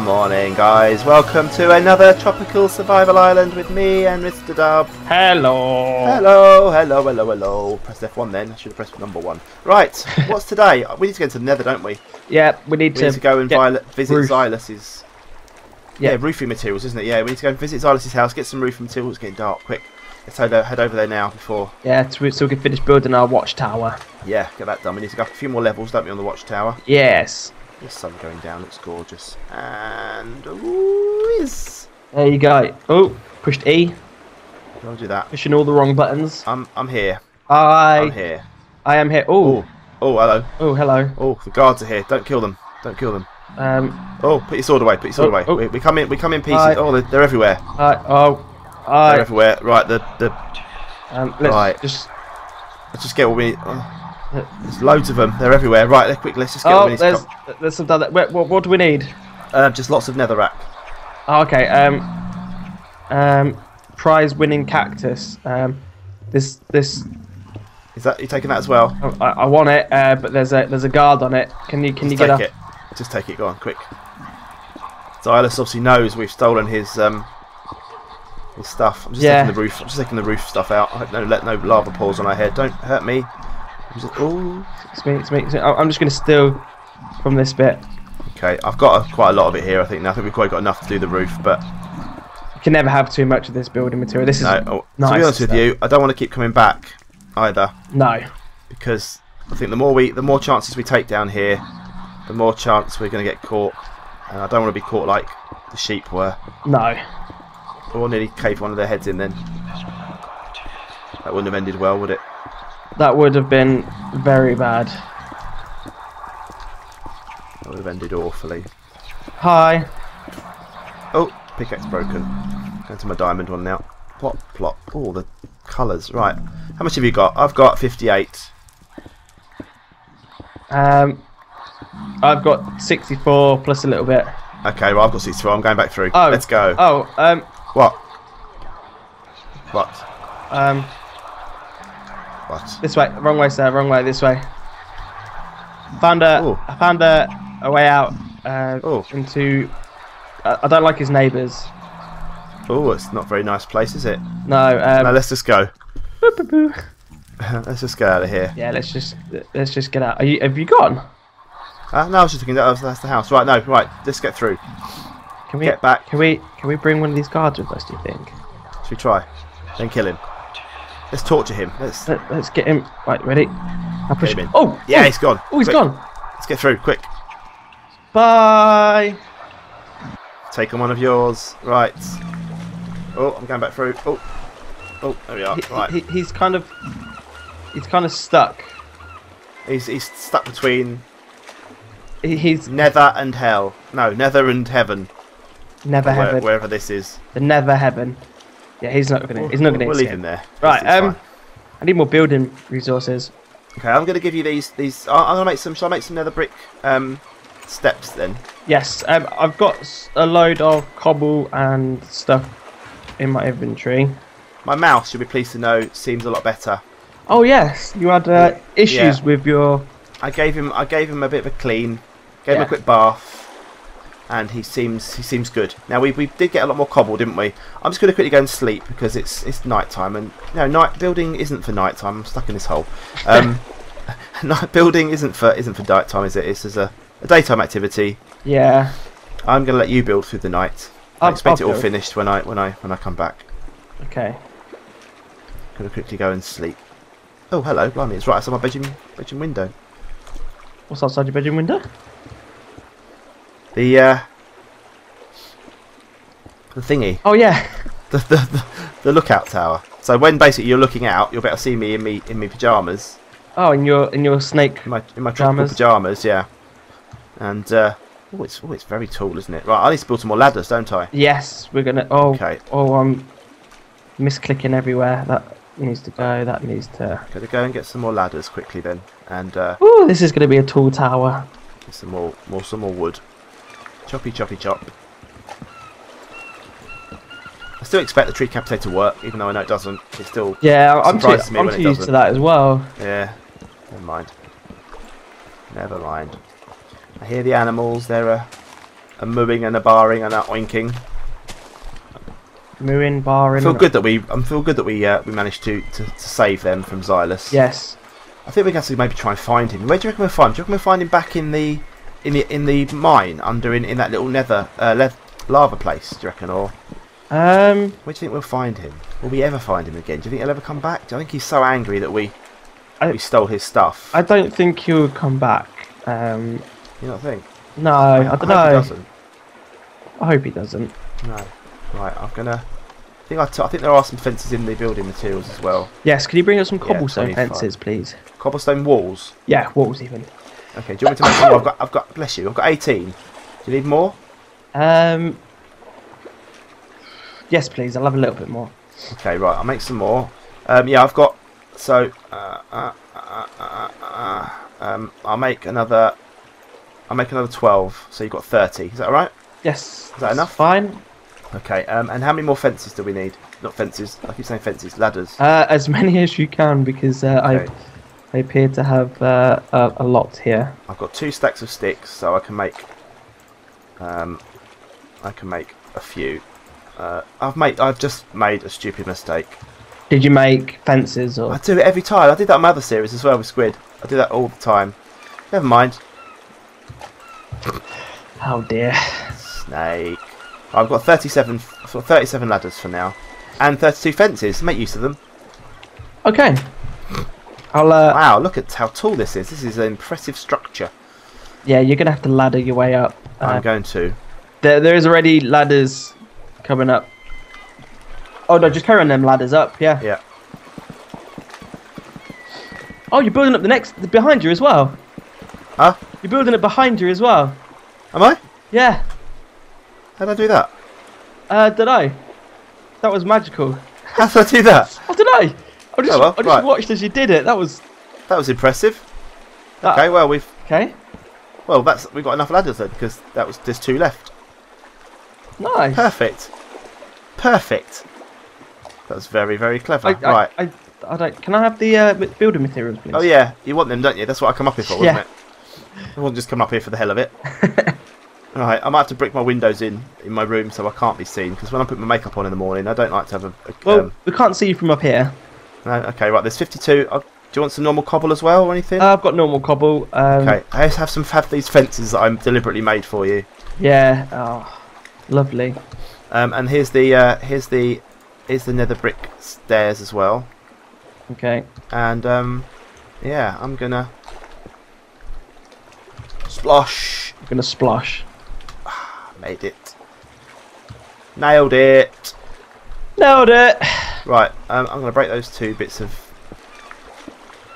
Morning guys, welcome to another tropical survival island with me and Mr Dubh. Hello. Press F1 then, I should have pressed number 1. Right, what's today? We need to go into the nether, don't we? Yeah, we need to go and visit Zylus's. Yeah, roofing materials, isn't it? Yeah, we need to go and visit Zylus's house, get some roofing materials, it's getting dark, quick. Let's head over there now before... Yeah, so we can finish building our watchtower. Yeah, get that done. We need to go up a few more levels, don't we, on the watchtower? Yes. The sun going down, looks gorgeous. And ooh, yes. There you go. Oh, pushed E. Don't do that. Pushing all the wrong buttons. I'm here. I am here. Oh. Oh, hello. Oh, hello. Oh, the guards are here. Don't kill them. Don't kill them. Oh, put your sword away. Put your sword away. Oh. We come in. We come in pieces. Oh, they're everywhere. They're everywhere. Right. Let's just get what we need. There's loads of them. They're everywhere. Right, they're quick. Let's just get all these. There's some down there. What do we need? Just lots of netherrack. Oh, okay. Prize-winning cactus. This. Is that you taking that as well? I want it, but there's a guard on it. Can you get it? Just take it. Go on, quick. Zylus obviously knows we've stolen his stuff. I'm just taking the roof. I'm just taking the roof stuff out. I hope no lava pours on our head. Don't hurt me. Oh, it's me. I'm just going to steal from this bit. Okay, I've got quite a lot of it here, I think. Now I think we've quite got enough to do the roof, but you can never have too much of this building material. This is nice. To be honest with you, I don't want to keep coming back either. No, because I think the more chances we take down here, the more chance we're going to get caught, and I don't want to be caught like the sheep were. No. Or nearly cave one of their heads in. Then that wouldn't have ended well, would it? That would have been very bad. That would have ended awfully. Hi. Oh, pickaxe broken. Going to my diamond one now. Plop, plop. Oh, the colours. Right. How much have you got? I've got 58. I've got 64 plus a little bit. Okay, well, I've got 64. I'm going back through. Oh. Let's go. Oh, What? What? What? This way, wrong way, sir. Wrong way. This way. I found a way out into. I don't like his neighbours. Oh, it's not a very nice place, is it? No. No, let's just go. Boop, boop, boop. Let's just get out of here. Yeah, let's just get out. Have you gone? No, I was just looking. That's the house. Right, no, right. Let's get through. Can we get back? Can we bring one of these guards with us? Do you think? Should we try? Then kill him. Let's torture him. Let's get him. Right, ready? I'll push him in. Oh! Yeah, he's gone. Oh, he's gone. Let's get through, quick. Bye! Take on one of yours. Right. Oh, I'm going back through. Oh, there we are. Right. He's kind of stuck. He's stuck between... He's... Nether and hell. No, Nether and heaven. Nether heaven. Wherever this is. The Nether heaven. Yeah, he's not gonna we'll leave him there. Right, I need more building resources. Okay, I'm gonna give you these. I'm gonna make some. Shall I make some nether brick steps then? Yes. I've got a load of cobble and stuff in my inventory. My mouse, you'll be pleased to know, seems a lot better. Oh yes, you had issues with your. I gave him a bit of a clean. Gave him a quick bath. And he seems good. Now we did get a lot more cobble, didn't we? I'm just going to quickly go and sleep because it's night time, and no, night building isn't for night time. I'm stuck in this hole. Night building isn't for night time, is it? It's as a daytime activity. Yeah. I'm going to let you build through the night. I expect it all finished when I come back. Okay. I'm going to quickly go and sleep. Oh hello, blimey! It's right outside my bedroom window. What's outside your bedroom window? The thingy. Oh yeah. The lookout tower. So when basically you're looking out, you'll be able to see me in my pyjamas. Oh, in your snake. In my tropical pyjamas, yeah. And it's very tall, isn't it? Right, I need to build some more ladders, don't I? Yes, we're gonna. Oh. Okay. Oh, I'm misclicking everywhere. That needs to go. That needs to. Gotta go and get some more ladders quickly then. And. Oh, this is gonna be a tall tower. Some more wood. Choppy, choppy, chop. I still expect the tree capitator to work, even though I know it doesn't. It still surprises me when it doesn't. I'm too used to that as well. Yeah. Never mind. Never mind. I hear the animals. They're a mooing and a barring and a oinking. Mooing, barring. I feel good that we managed to save them from Zylus. Yes. I think we can actually maybe try and find him. Where do you reckon we'll find him? Do you reckon we'll find him back in the mine under in that little nether lava place? Do you reckon or? Where do you think we'll find him? Will we ever find him again? Do you think he'll ever come back? Do you think he's so angry that we stole his stuff? I don't think he'll come back. You don't think? No, I don't know. I hope he doesn't. I hope he doesn't. No. Right, I'm gonna. I think there are some fences in the building materials as well. Yes. Can you bring us some cobblestone fences, please? Cobblestone walls. Yeah, walls even. Okay. Do you want me to make more? I've got. Bless you. I've got 18. Do you need more? Yes, please. I'll have a little bit more. Okay. Right. I'll make some more. Yeah. I've got. So. I'll make another 12. So you've got 30. Is that all right? Yes. Is that enough? Fine. Okay, and how many more fences do we need? Not fences, I keep saying fences, ladders. As many as you can, because okay. I appear to have a lot here. I've got 2 stacks of sticks, so I can make a few. I've just made a stupid mistake. Did you make fences? Or? I do it every time. I did that in my other series as well with Squid. I do that all the time. Never mind. Oh dear. Snake. I've got 37 ladders for now, and 32 fences. Make use of them. Okay. I'll. Wow! Look at how tall this is. This is an impressive structure. Yeah, you're gonna have to ladder your way up. I'm going to. There is already ladders coming up. Oh no! Just carrying them ladders up. Yeah. Yeah. Oh, you're building up the next behind you as well. Huh? You're building it behind you as well. Am I? Yeah. How did I do that? Don't know. That was magical. How did I do that? I don't know. I just watched as you did it. That was impressive. Okay, well we've. Okay. Well, we've got enough ladders then because there's 2 left. Nice. Perfect. Perfect. That was very very clever. Right. I don't. Can I have the building materials, please? Oh yeah, you want them, don't you? That's what I come up here for, wasn't it? I wasn't just coming up here for the hell of it. Alright, I might have to brick my windows in my room so I can't be seen, because when I put my makeup on in the morning, I don't like to have a... Well, we can't see you from up here. No, okay, right, there's 52. Do you want some normal cobble as well, or anything? I've got normal cobble. Okay, I just have some these fences that I'm deliberately made for you. Yeah, oh, lovely. And here's the nether brick stairs as well. Okay. And, yeah, I'm gonna... Splosh! I'm gonna splosh. Made it. Nailed it. Nailed it. Right, I'm going to break those 2 bits of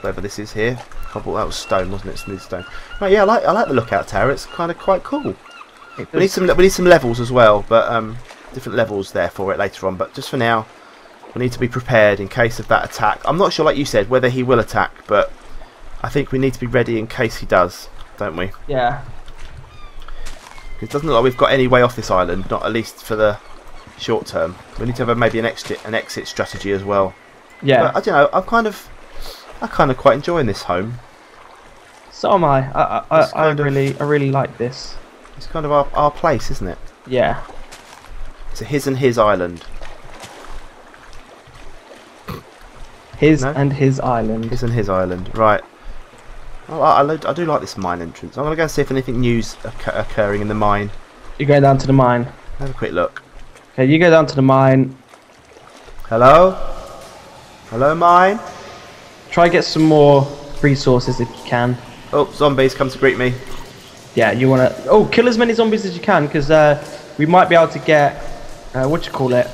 whatever this is here. Cobble, that was stone, wasn't it? Smooth stone. Right, yeah, I like the lookout tower. It's kind of quite cool. We need some levels as well, but different levels there for it later on. But just for now, we need to be prepared in case of that attack. I'm not sure, like you said, whether he will attack, but I think we need to be ready in case he does, don't we? Yeah. It doesn't look like we've got any way off this island, not at least for the short term. We need to have maybe an exit strategy as well. Yeah. But, I don't know. I'm kind of quite enjoying this home. So am I. I really like this. It's kind of our place, isn't it? Yeah. It's a his and his island. His and his island. Right. I do like this mine entrance. I'm going to go and see if anything new's occurring in the mine. You go down to the mine. Have a quick look. Okay, you go down to the mine. Hello? Hello, mine? Try and get some more resources if you can. Oh, zombies come to greet me. Yeah, you want to... Oh, kill as many zombies as you can, because we might be able to get... What do you call it?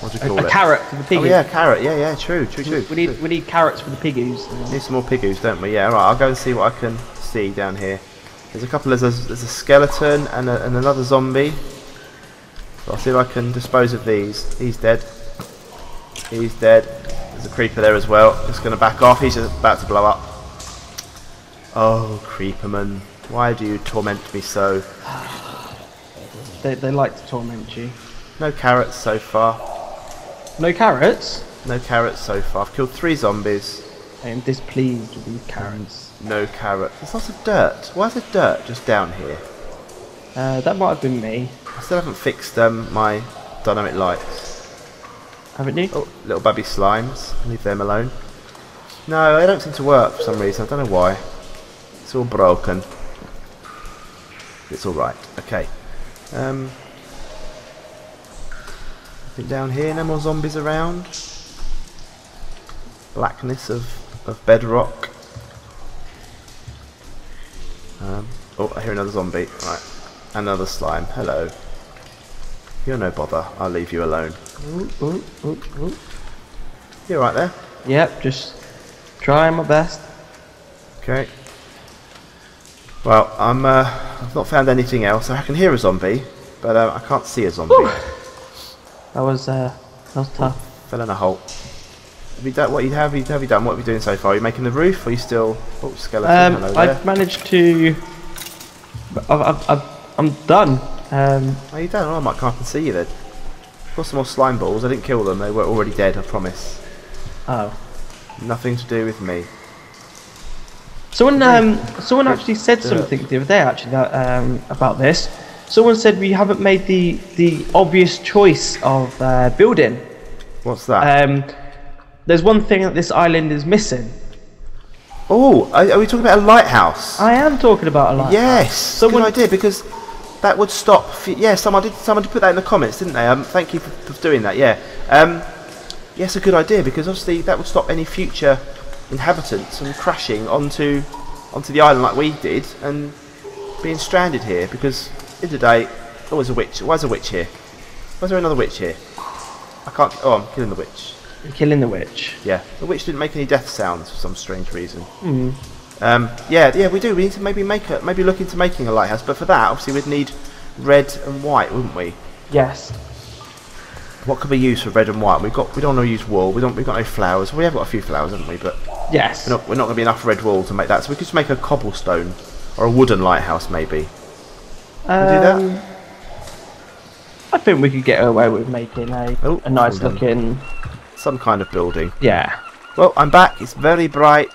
A carrot for the piggies. Oh yeah, carrot. Yeah, true. We need carrots for the piggies. We need some more piggies, don't we? Yeah. All right, I'll go and see what I can see down here. There's a couple. There's a skeleton and another zombie. I'll see if I can dispose of these. He's dead. He's dead. There's a creeper there as well. Just going to back off. He's just about to blow up. Oh, creeperman! Why do you torment me so? They like to torment you. No carrots so far. No carrots? No carrots so far. I've killed 3 zombies. I am displeased with these carrots. No carrots. There's lots of dirt. Why is there dirt just down here? That might have been me. I still haven't fixed my dynamic lights. Haven't you? Oh, little baby slimes. Leave them alone. No, they don't seem to work for some reason. I don't know why. It's all broken. It's alright. Okay. Nothing down here. No more zombies around. Blackness of bedrock. Oh, I hear another zombie. Right. Another slime. Hello. You're no bother. I'll leave you alone. Ooh, ooh, ooh, ooh. You're right there. Yep, just trying my best. Okay. Well, I'm I've not found anything else. I can hear a zombie, but I can't see a zombie. Ooh. That was tough. Fell in a hole. What have you done? What have you doing so far? Are you making the roof? Or are you still? Oh, skeleton. Hello there. I've managed to. I'm done. Are you done? Oh, I might come up and see you then. Got some more slime balls. I didn't kill them. They were already dead. I promise. Oh. Nothing to do with me. Someone actually said something the other day actually that, about this. Someone said we haven't made the obvious choice of building. What's that? There's one thing that this island is missing. Oh, are we talking about a lighthouse? I am talking about a lighthouse. Yes, someone good idea, because that would stop. Yeah, someone did put that in the comments, didn't they? Thank you for doing that. Yeah. Yes, a good idea, because obviously that would stop any future inhabitants from crashing onto the island like we did and being stranded here. Because in the day, oh, there's a witch. Why is a witch here? Why is there another witch here? I can't. Oh, I'm killing the witch. You're killing the witch. Yeah, the witch didn't make any death sounds for some strange reason. Mm. Yeah, we do. We need to maybe look into making a lighthouse, but for that, obviously, we'd need red and white, wouldn't we? Yes. What could we use for red and white? We don't want to use wool. We've got no flowers. We have got a few flowers, haven't we? But yes, we're not going to be enough red wool to make that. So we could just make a cobblestone or a wooden lighthouse, maybe. Can we do that? I think we could get away with making a nice looking. Some kind of building. Yeah. Well, I'm back. It's very bright.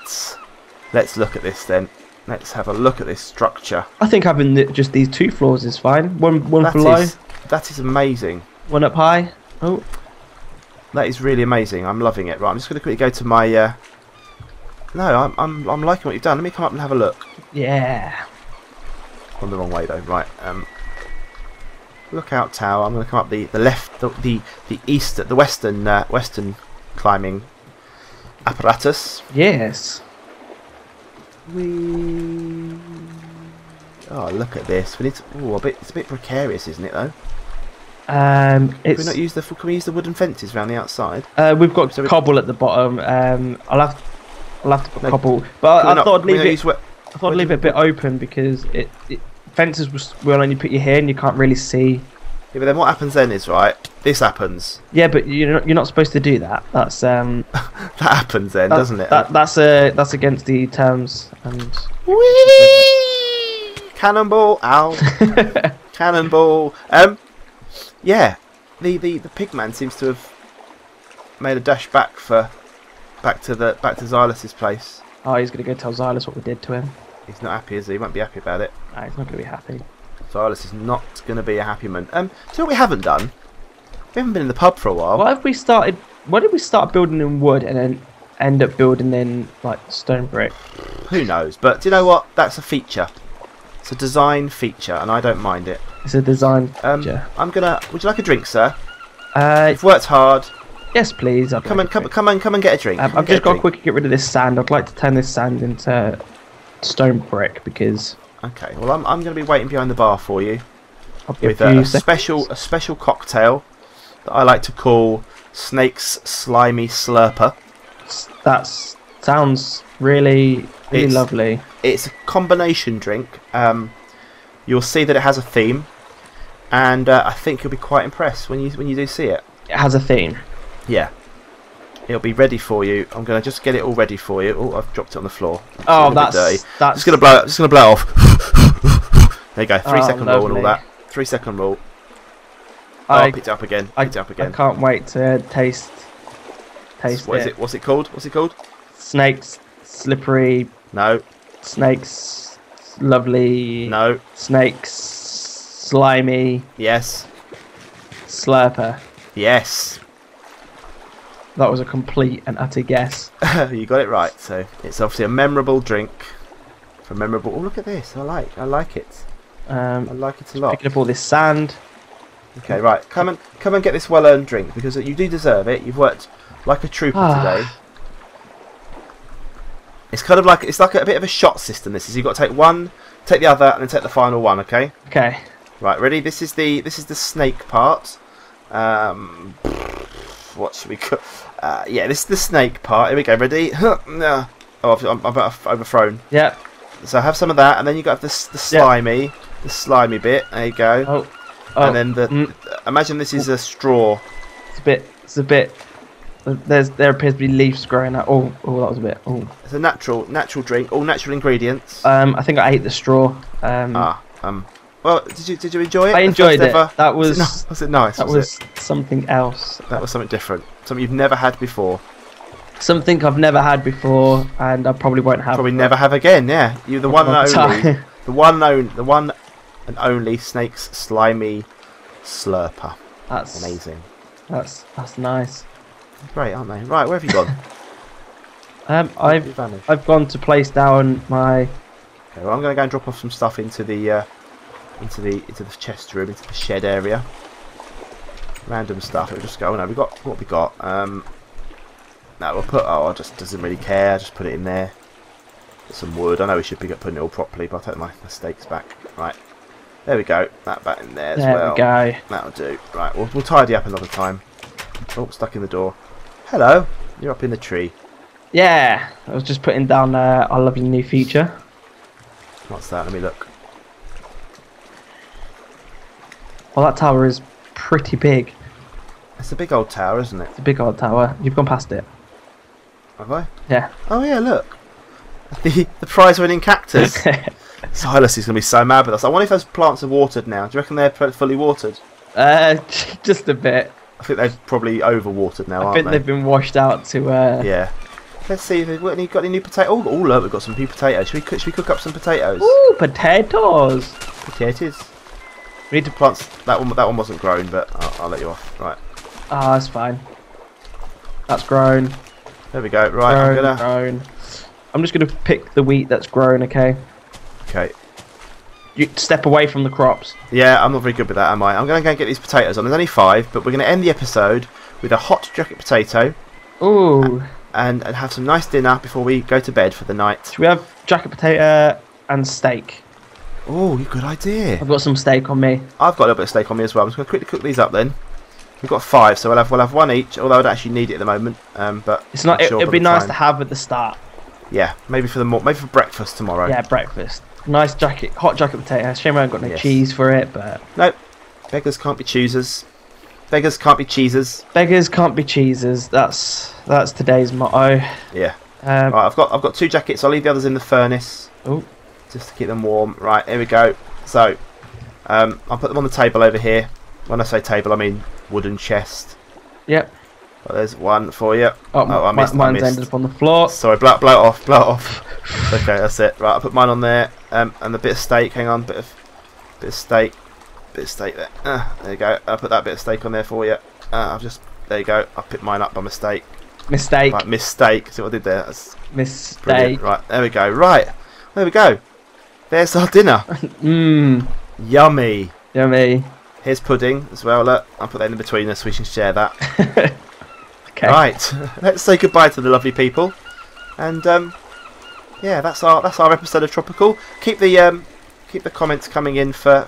Let's look at this then. Let's have a look at this structure. I think having just these two floors is fine. One for low. That is amazing. One up high. Oh. That is really amazing. I'm loving it. Right, I'm just going to quickly go to my... No, I'm liking what you've done. Let me come up and have a look. Yeah. Gone the wrong way though. Right. Lookout tower. I'm going to come up the left, the east, the western western climbing apparatus. Yes. We. Oh, look at this. We need to. Oh, it's a bit precarious, isn't it though? Can we use the wooden fences around the outside? We've got cobble at the bottom. I'll have to put cobble. But I thought I'd leave it a bit open because it fences will only put you here and you can't really see. Yeah, but then what happens then is, right, this happens. Yeah, but you're not supposed to do that. That's that happens then, doesn't it? That's against the terms. And whee! Cannonball out. Cannonball. Yeah. The pigman seems to have made a dash back to Zylus's place. Oh, he's going to go tell Zylus what we did to him. He's not happy, is he? He won't be happy about it. No, he's not going to be happy. Zylus is not going to be a happy man. So what we haven't done? We haven't been in the pub for a while. Why did we start building in wood and then end up building in like stone brick? Who knows? But do you know what? That's a feature. It's a design feature, and I don't mind it. It's a design feature. Would you like a drink, sir? You've worked hard. Yes, please. Come and get a drink. I've just got to quickly get rid of this sand. I'd like to turn this sand into stone brick because. Okay, well I'm going to be waiting behind the bar for you with a special cocktail that I like to call Snake's Slimy Slurper. That sounds really lovely. It's a combination drink. You'll see that it has a theme, and I think you'll be quite impressed when you do see it. It has a theme. Yeah. It'll be ready for you. I'm gonna just get it all ready for you. Oh, I've dropped it on the floor. It's that's just gonna blow it off. There you go. 3 second rule and all that. 3 second rule. Oh, I picked it up again. I can't wait to taste. What's it called? What's it called? Snake's slippery. No. Snake's lovely. No. Snake's slimy... Yes. Slurper. Yes. That was a complete and utter guess. You got it right. So it's obviously a memorable drink. For memorable. Oh, look at this. I like it. I like it a lot. Picking up all this sand. Okay, right. Come and get this well-earned drink because you do deserve it. You've worked like a trooper today. It's kind of like a bit of a shot system. This is you've got to take one, take the other, and then take the final one. Okay. Okay. Right. Ready? This is the snake part. What should we cook? Yeah, this is the snake part. Here we go. Ready? Oh, I've overthrown. Yeah. So have some of that, and then you got the slimy bit. There you go. Oh. And then imagine this is a straw. It's a bit. There appears to be leaves growing out. Oh, that was a bit. Oh. It's a natural drink. All natural ingredients. I think I ate the straw. Well, did you enjoy it? I enjoyed it. That was. Was it nice? That was something else. That was something different. Something you've never had before. Something I've never had before, and I probably won't have. Probably never have again. Yeah, you're the one and only. The one and only Snake's slimy slurper. That's amazing. That's nice. Great, aren't they? Right, where have you gone? I've gone to place down my. Okay, well, I'm going to go and drop off some stuff into the chest room, into the shed area. Random stuff. It'll just go. Oh, no, we got what we got. No, we'll put. Oh, I just doesn't really care. Just put it in there. Put some wood. I know we should be putting it all properly, but I'll take my steaks back. Right, there we go. That back in there as well. There we go. That'll do. Right, we'll tidy up another time. Oh, stuck in the door. Hello. You're up in the tree. Yeah, I was just putting down our lovely new feature. What's that? Let me look. Well, that tower is pretty big. It's a big old tower, isn't it? It's a big old tower. You've gone past it. Have I? Yeah. Oh, yeah, look. The prize-winning cactus. Zylus is going to be so mad with us. I wonder if those plants are watered now. Do you reckon they're fully watered? Just a bit. I think they're probably over-watered now, aren't they? I think they've been washed out to... Yeah. Let's see if they've got any new potatoes. Oh, look, we've got some new potatoes. Should we cook up some potatoes? Ooh, potatoes! Potatoes. We need to plant that one wasn't grown, but I'll let you off. Right. Ah, that's fine. That's grown. There we go. Right, I'm just gonna pick the wheat that's grown. Okay. Okay. You step away from the crops. Yeah, I'm not very good with that, am I? I'm gonna go and get these potatoes on. There's only 5, but we're gonna end the episode with a hot jacket potato. Ooh. And have some nice dinner before we go to bed for the night. Should we have jacket potato and steak? Oh, good idea. I've got some steak on me. I've got a little bit of steak on me as well. I'm just going to quickly cook these up then. We've got 5, so we'll have one each. Although I'd actually need it at the moment, but it's not. It'd be nice to have at the start. Yeah, maybe for breakfast tomorrow. Yeah, breakfast. Nice hot jacket potato. Shame I haven't got no cheese for it, but nope. Beggars can't be choosers. Beggars can't be cheesers. Beggars can't be cheesers. That's today's motto. Yeah. Right, I've got 2 jackets. I'll leave the others in the furnace. Oh. Just to keep them warm. Right, here we go. So, I'll put them on the table over here. When I say table, I mean wooden chest. Yep. Well, there's one for you. Oh, I missed. Mine's ended up on the floor. Sorry, blow it off. Okay, that's it. Right, I'll put mine on there. And a bit of steak. Hang on, bit of steak there. There you go. I'll put that bit of steak on there for you. There you go. I picked mine up by mistake. Mistake. See what I did there? That's mistake. Brilliant. Right, there we go. Right, there we go. There's our dinner. Mmm. Yummy. Yummy. Here's pudding as well. Look, I'll put that in between us. We can share that. Okay. Right. Let's say goodbye to the lovely people. And yeah, that's our episode of Tropical. Keep the comments coming in for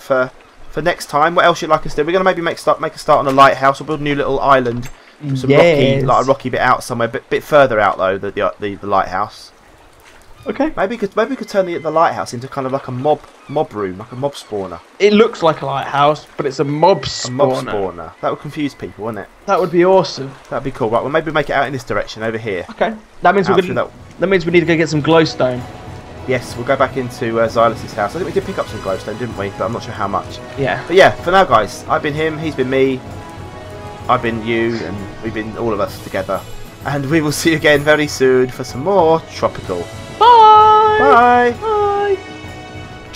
next time. What else you'd like us to do? We're gonna maybe make a start on a lighthouse or build a new little island. Some rocky bit out somewhere, bit further out though. The lighthouse. Okay. Maybe we could turn the lighthouse into kind of like a mob room, like a mob spawner. It looks like a lighthouse, but it's a mob spawner. A mob spawner. That would confuse people, wouldn't it? That would be awesome. That'd be cool. Right, well maybe make it out in this direction over here. Okay. That means we need to go get some glowstone. Yes, we'll go back into Zylus's house. I think we did pick up some glowstone, didn't we? But I'm not sure how much. Yeah. But yeah, for now, guys, I've been him, he's been me, I've been you, and we've been all of us together. And we will see you again very soon for some more Tropical. Bye. Bye. Bye.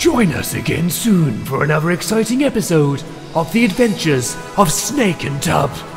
Join us again soon for another exciting episode of the adventures of Snake and Dubh.